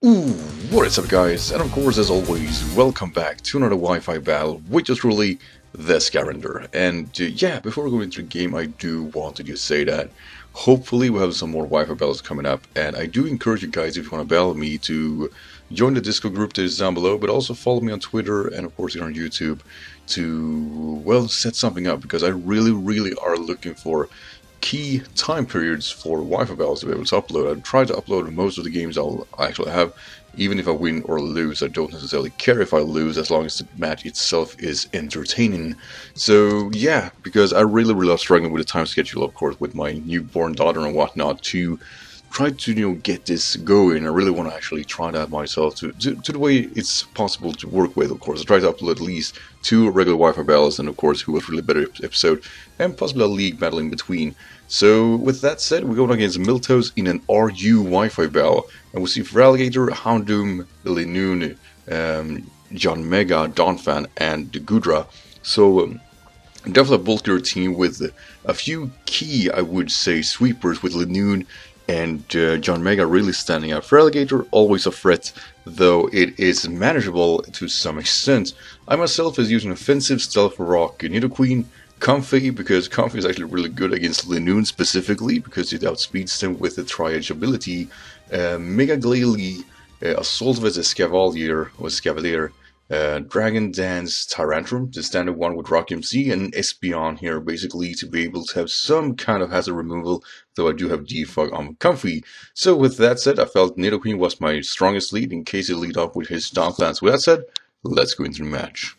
What is up, guys, and of course, as always, welcome back to another Wi-Fi battle, which is really the Skyrander. And yeah, before we go into the game, I do want to just say that hopefully we'll have some more Wi-Fi battles coming up, and I do encourage you guys, if you want to battle me, to join the Discord group that is down below, but also follow me on Twitter and of course here on YouTube to, well, set something up, because I really are looking for key time periods for Wi-Fi battles to be able to upload. I try to upload most of the games I'll actually have. Even if I win or lose, I don't necessarily care if I lose, as long as the match itself is entertaining. So yeah, because I really love struggling with the time schedule, of course, with my newborn daughter and whatnot, to try to, you know, get this going. I really want to actually try that myself to the way it's possible to work with, of course. I try to upload at least 2 regular Wi-Fi battles, and of course, who was really better episode, and possibly a league battle in between. So with that said, we're going against Miltos in an RU Wi-Fi battle, and we'll see Feraligatr, Houndoom, Linoone, Jomega, Donphan, and Goodra. So definitely a bulkier team with a few key, I would say, sweepers, with Linoone and Jomega really standing out. Feraligatr, always a threat, though it is manageable to some extent. I myself is using offensive, stealth, rock, Nidoqueen, Comfey, because Comfey is actually really good against Linoone specifically, because it outspeeds them with the triage ability. Mega Glalie, Assault with Escavalier, Dragon Dance, Tyrantrum, the standard one with Rock MC, and Espeon here, basically, to be able to have some kind of hazard removal, though I do have Defog on Comfey. So with that said, I felt Nidoqueen was my strongest lead, in case he lead up with his Donphan. So with that said, let's go into the match.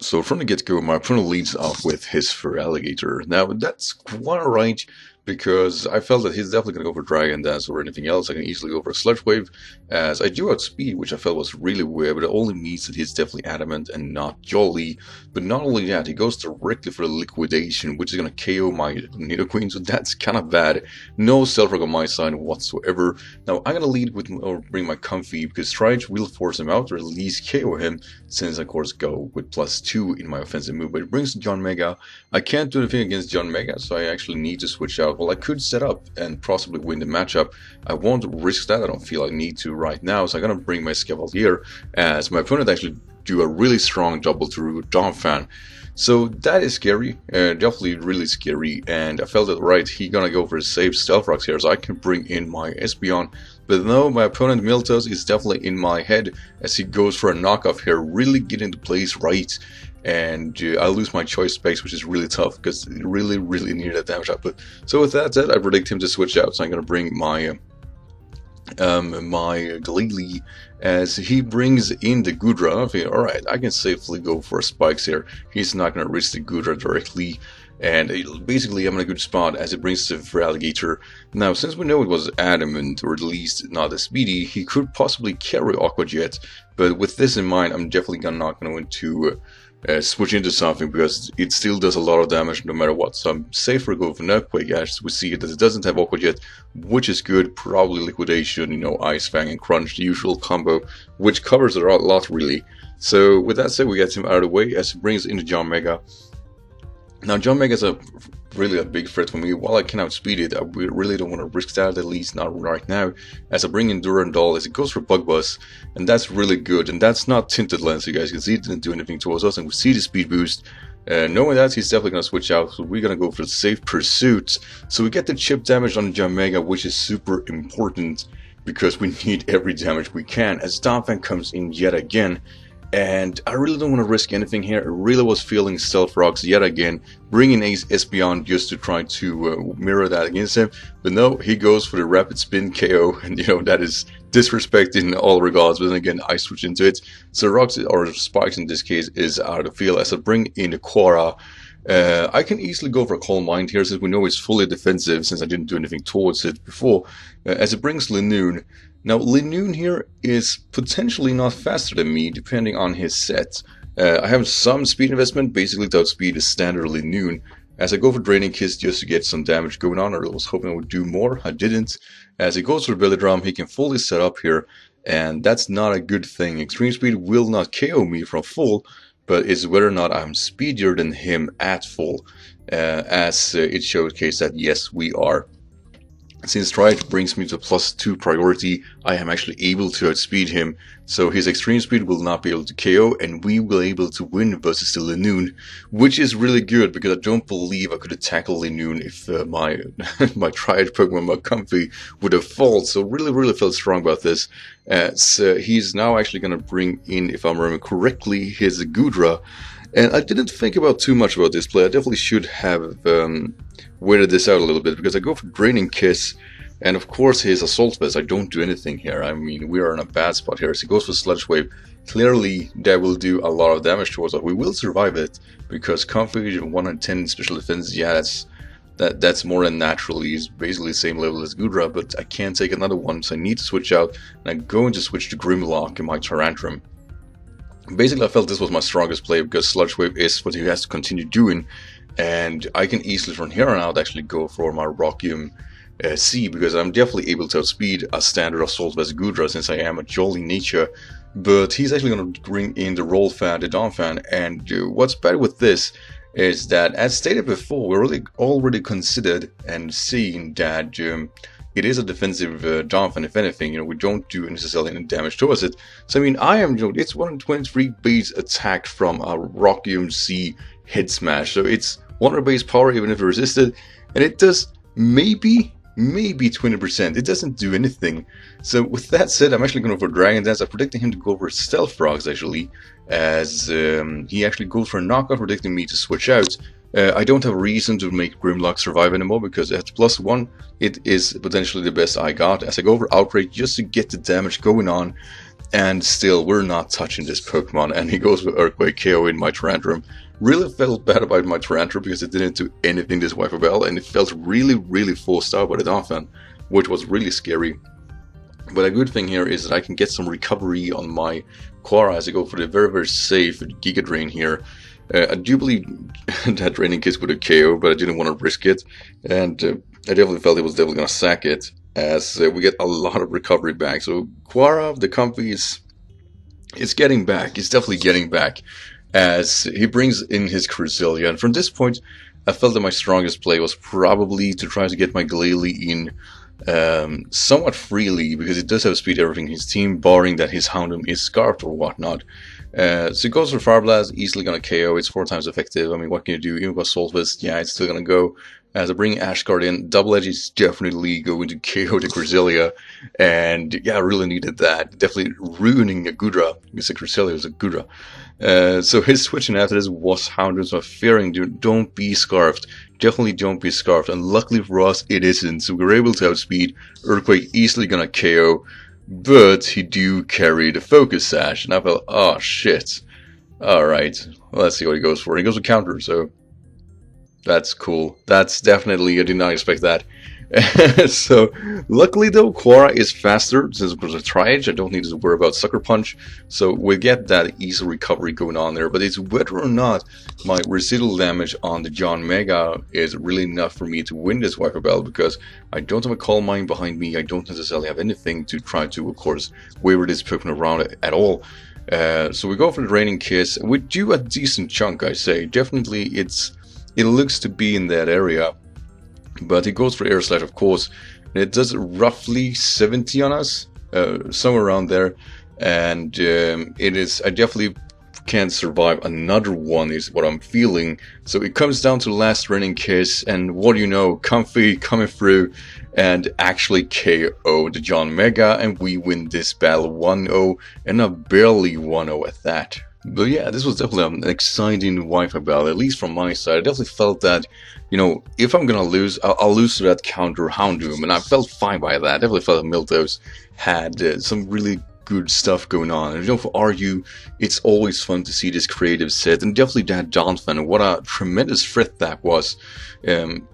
So from the get-go, my opponent leads off with his Feraligatr. Now, that's quite right, because I felt that he's definitely going to go for Dragon Dance or anything else. I can easily go for a Sludge Wave, as I do outspeed, which I felt was really weird, but it only means that he's definitely adamant and not jolly. But not only that, he goes directly for Liquidation, which is going to KO my Nidoqueen, so that's kind of bad. No self-rock on my side whatsoever. Now, I'm going to lead with, or bring my Comfey, because Triage will force him out, or at least KO him, since I, of course, go with +2 in my offensive move. But it brings Jomega. I can't do anything against Jomega, so I actually need to switch out. Well, I could set up and possibly win the matchup. I won't risk that. I don't feel I need to right now, so I'm going to bring my Escavalier, as my opponent actually do a really strong double through Donphan. So that is scary, definitely really scary, and I felt it right. He's going to go for a safe Stealth Rocks here, so I can bring in my Espeon. But no, my opponent Miltos is definitely in my head, as he goes for a knockoff here, really getting the place right. And I lose my choice specs, which is really tough, because it really needed that damage output. So with that said, I predict him to switch out, so I'm going to bring my my Glalie, as he brings in the Goodra. Alright, I can safely go for spikes here. He's not going to risk the Goodra directly, and basically I'm in a good spot, as it brings to Feraligatr. Now, since we know it was adamant, or at least not as speedy, he could possibly carry Aqua Jet, but with this in mind, I'm definitely not going to switch into something, because it still does a lot of damage no matter what. So I'm safer going for an Earthquake, as we see that it doesn't have Aqua Jet, which is good. Probably Liquidation, you know, Ice Fang and Crunch, the usual combo, which covers it a lot really. So with that said, we get him out of the way, as he brings in the Jomega. Now, Jomega is really a big threat for me. While I can outspeed it, I really don't want to risk that, at least not right now, as I bring in Durandal, as it goes for Bug Buzz, and that's really good, and that's not Tinted Lens, you guys can see it didn't do anything towards us, and we see the speed boost. Knowing that, he's definitely going to switch out, so we're going to go for Safe Pursuit. So we get the chip damage on Jomega, which is super important, because we need every damage we can, as Donphan comes in yet again. And I really don't want to risk anything here. I really was feeling Stealth Rocks yet again, bringing Ace Espeon just to try to mirror that against him. But no, he goes for the Rapid Spin KO, and you know, that is disrespect in all regards. But then again, I switch into it. So Rocks, or Spikes in this case, is out of the field, as I bring in the Quora. I can easily go for a Calm Mind here, since we know it's fully defensive, since I didn't do anything towards it before, as it brings Linoone. Now, Linoone here is potentially not faster than me, depending on his set. I have some speed investment, basically to outspeed a standard Linoone, as I go for Draining Kiss just to get some damage going on. I was hoping I would do more, I didn't. As he goes for Belly Drum, he can fully set up here, and that's not a good thing. Extreme Speed will not KO me from full, but it's whether or not I'm speedier than him at full, as it showcased that yes, we are. Since Stride brings me to +2 priority, I am actually able to outspeed him, so his extreme speed will not be able to KO, and we will be able to win versus the Linoone, which is really good because I don't believe I could have tackled Linoone if my Triad Pokemon, my Comfey, would have fought. So really felt strong about this. So he's now actually going to bring in, if I remember correctly, his Goodra. And I didn't think about too much about this play. I definitely should have waited this out a little bit, because I go for Draining Kiss, and of course his Assault Vest, I don't do anything here. I mean, we are in a bad spot here. So he goes for Sludge Wave. Clearly, that will do a lot of damage towards us. We will survive it, because Confusion 1 in 10 special defense, yeah, that's more than natural. He's basically the same level as Goodra, but I can't take another one, so I need to switch out, and I'm going to switch to Grimlock and my Tyrantrum. Basically, I felt this was my strongest play because Sludge Wave is what he has to continue doing, and I can easily from here on out actually go for my Rockium C, because I'm definitely able to outspeed a standard Assault Vest Goodra since I am a jolly nature. But he's actually going to bring in the Rolfan, the Donphan, and what's bad with this is that, as stated before, we're really already considered and seen that it is a defensive Donphan. If anything, you know, we don't do necessarily any damage towards it. So I mean, I am, you know, it's 123 base attacked from a Rockium C head smash, so it's 100 base power even if it resisted, and it does maybe 20%. It doesn't do anything. So with that said, I'm actually going for Dragon Dance. I'm predicting him to go for Stealth Frogs actually, as he actually goes for a knockout, predicting me to switch out. I don't have reason to make Grimlock survive anymore, because at +1 it is potentially the best I got, as I go for Outrage just to get the damage going on, and still we're not touching this Pokemon, and he goes for Earthquake, KO in my Tyrantrum. Really felt bad about my Tyrantrum because it didn't do anything this Wiper Bell, and it felt really forced out by the Donphan, which was really scary. But a good thing here is that I can get some recovery on my Quora as I go for the very safe Giga Drain here. I do believe that Draining Kiss would have KO, but I didn't want to risk it, and I definitely felt it was definitely going to sack it, as we get a lot of recovery back. So Quora, the Comfey, is getting back. It's definitely getting back, as he brings in his Crucilia, and from this point, I felt that my strongest play was probably to try to get my Glalie in somewhat freely, because it does have speed everything his team, barring that his Houndoom is scarfed or whatnot. So it goes for Fire Blast, easily gonna KO. It's 4 times effective. I mean, what can you do? Even with Assault Vest, yeah, it's still gonna go. As I bring Ashguard in, Double Edge is definitely going to KO the Grisilia, and yeah, I really needed that. Definitely ruining a Goodra, because the Grisilia is a Goodra. So his switching after this was Houndoom, so I'm fearing, dude, don't be scarfed. Definitely don't be scarfed, and luckily for us, it isn't. So we're able to outspeed. Earthquake easily gonna KO. But he do carry the Focus Sash, and I felt, oh shit. Alright, well, let's see what he goes for. He goes with Counter, so that's cool. That's definitely, I did not expect that. So, luckily though, Quora is faster, since it was a Triage, I don't need to worry about Sucker Punch, so we get that easy recovery going on there. But it's whether or not my residual damage on the Jomega is really enough for me to win this Wiper Bell, because I don't have a Calm Mind behind me, I don't necessarily have anything to try to, of course, waver this Pokemon around at all. So we go for the Draining Kiss, we do a decent chunk, I say. Definitely, it looks to be in that area. But he goes for Air Slash, of course, and it does roughly 70 on us, somewhere around there, and it is, I definitely can't survive another one is what I'm feeling. So it comes down to last Draining Kiss, and what do you know, Comfey coming through and actually KO the Jomega, and we win this battle 1-0, and a barely 1-0 at that. But yeah, this was definitely an exciting Wi-Fi battle, at least from my side. I definitely felt that, you know, if I'm gonna lose, I'll lose to that counter Houndoom, and I felt fine by that. I definitely felt that Miltos had some really good stuff going on. And you know, for RU, it's always fun to see this creative set, and definitely that Donphan, what a tremendous threat that was.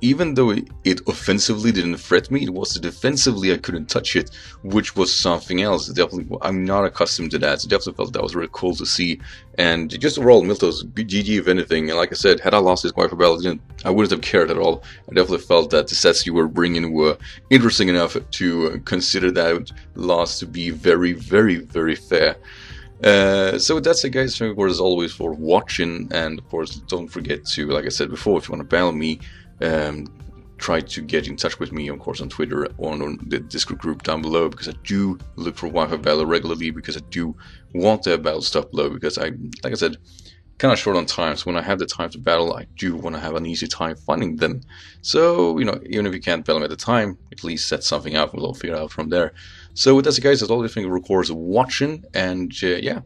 Even though it offensively didn't threat me, it was defensively I couldn't touch it, which was something else. Definitely, I'm not accustomed to that, so definitely felt that was really cool to see. And just overall, Miltos, GG if anything, and like I said, had I lost this Wiper Bell, I wouldn't have cared at all. I definitely felt that the sets you were bringing were interesting enough to consider that loss to be very fair. So that's it guys, thank you as always for watching, and of course don't forget to, like I said before, if you want to battle me, try to get in touch with me, of course, on Twitter or on the Discord group down below, because I do look for Wi-Fi battle regularly, because I do want to have battle stuff below, because I, like I said, kind of short on time, so when I have the time to battle, I do want to have an easy time finding them. So, you know, even if you can't battle them at the time, at least set something up, we'll all figure it out from there. So with that, guys, that's all the thing records watching, and yeah,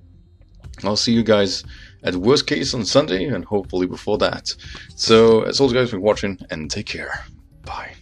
I'll see you guys at worst case on Sunday, and hopefully before that. So, as always, guys, for watching, and take care. Bye.